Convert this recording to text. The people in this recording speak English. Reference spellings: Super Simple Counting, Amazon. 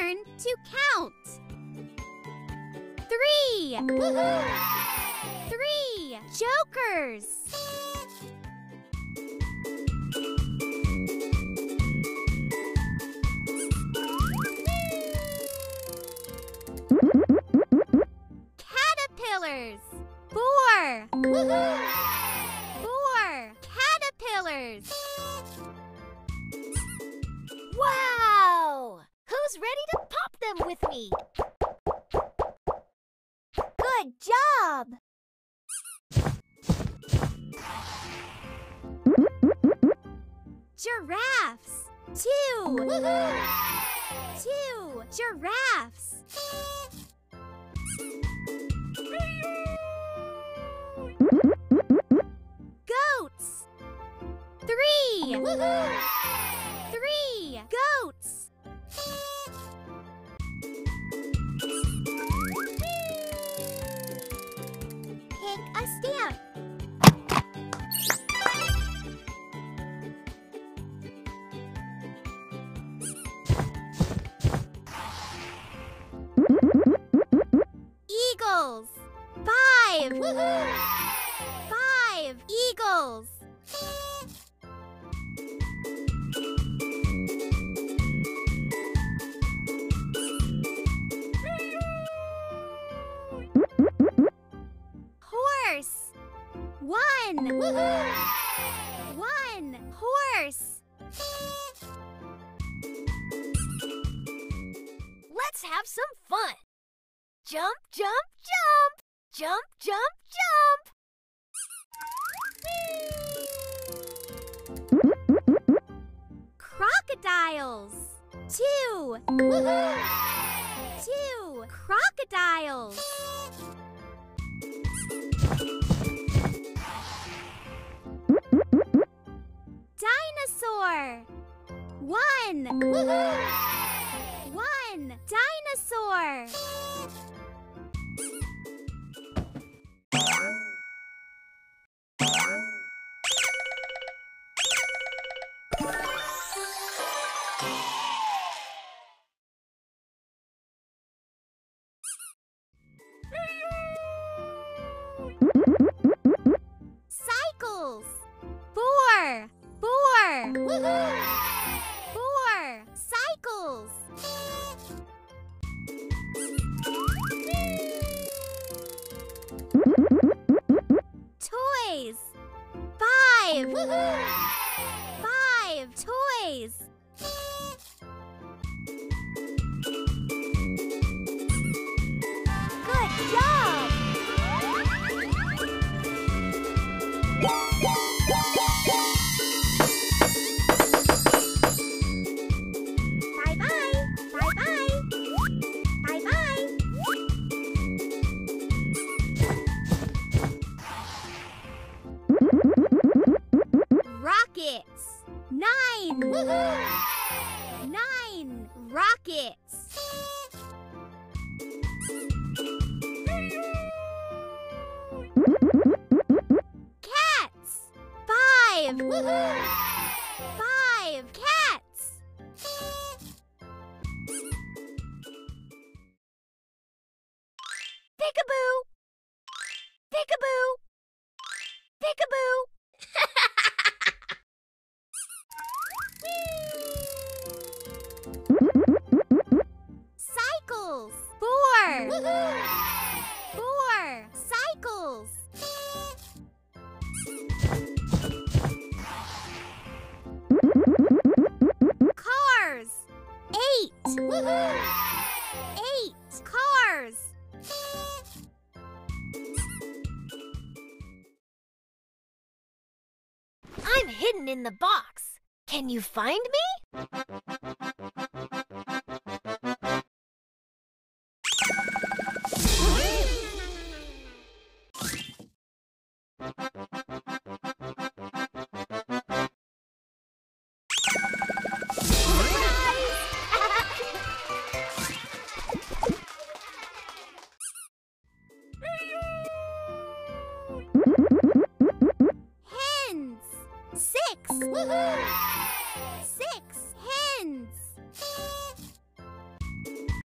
learn to count. 3! Woohoo! 3 jokers. 4! Woohoo! 4 caterpillars! Wow! Who's ready to pop them with me? Good job! Giraffes! 2! Woohoo! 2 giraffes! Goats! 3! Woohoo! 3 goats! Pick a stamp. Eagles! 5! Woohoo! 5 eagles! Horse! 1! Woohoo! 1 horse! Let's have some fun! Jump, jump, jump! Jump, jump, jump! Crocodiles! 2! Woohoo! 2 crocodiles! Dinosaur! 1! Woohoo! 1 dinosaur! Cycles! 4! Woohoo! 4 cycles! Toys! 5! Woohoo! 5 toys! Good job! Rockets! 9! Woohoo! 9 rockets! Cats! 5! Woohoo! 5 cats! Peekaboo! Peekaboo! Peekaboo! Cycles! 4! Woohoo! 4 cycles! Cars! 8! Woohoo! 8 cars! I'm hidden in the box. Can you find me?